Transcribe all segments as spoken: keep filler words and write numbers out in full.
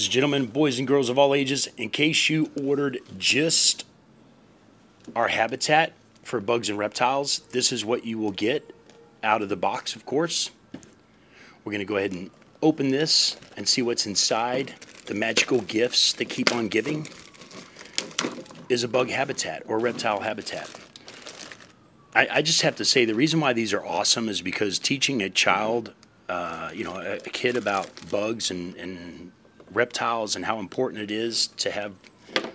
ladies and gentlemen, boys and girls of all ages, in case you ordered just our habitat for bugs and reptiles, this is what you will get out of the box, of course. We're going to go ahead and open this and see what's inside. The magical gifts that keep on giving is a bug habitat or reptile habitat. I, I just have to say the reason why these are awesome is because teaching a child, uh, you know, a, a kid about bugs and, and reptiles and how important it is to have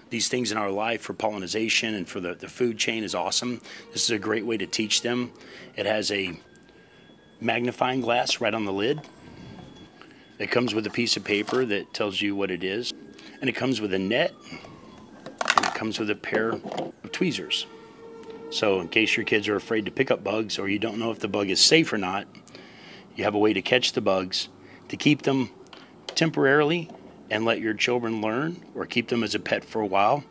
these things in our life for pollinization and for the, the food chain is awesome. This is a great way to teach them. It has a magnifying glass right on the lid. It comes with a piece of paper that tells you what it is, and it comes with a net, and it comes with a pair of tweezers. So in case your kids are afraid to pick up bugs or you don't know if the bug is safe or not, you have a way to catch the bugs, to keep them temporarily and let your children learn, or keep them as a pet for a while.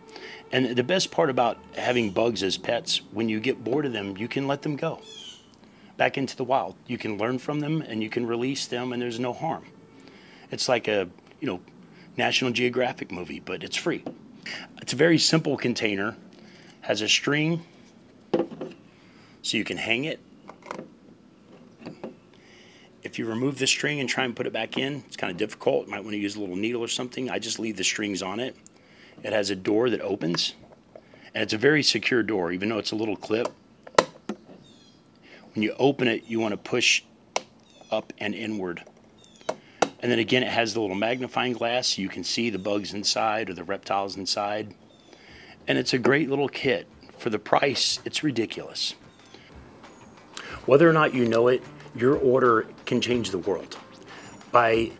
And the best part about having bugs as pets, when you get bored of them, you can let them go back into the wild. You can learn from them and you can release them, and there's no harm. It's like a, you know, National Geographic movie, but it's free. It's a very simple container. Has a string so you can hang it. If you remove the string and try and put it back in, it's kind of difficult. You might want to use a little needle or something. I just leave the strings on it. It has a door that opens, and it's a very secure door, even though it's a little clip. When you open it, you want to push up and inward. And then again, it has the little magnifying glass so you can see the bugs inside or the reptiles inside. And it's a great little kit. For the price, it's ridiculous. Whether or not you know it, your order can change the world. By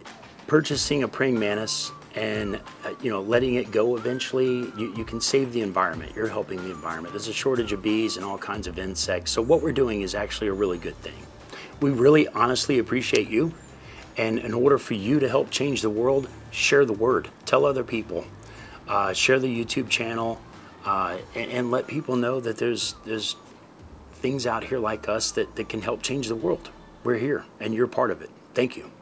purchasing a praying mantis and uh, you know, letting it go eventually, you, you can save the environment. You're helping the environment. There's a shortage of bees and all kinds of insects. So what we're doing is actually a really good thing. We really honestly appreciate you. And in order for you to help change the world, share the word, tell other people, uh, share the YouTube channel, uh, and, and let people know that there's there's things out here like us that, that can help change the world. We're here, and you're part of it. Thank you.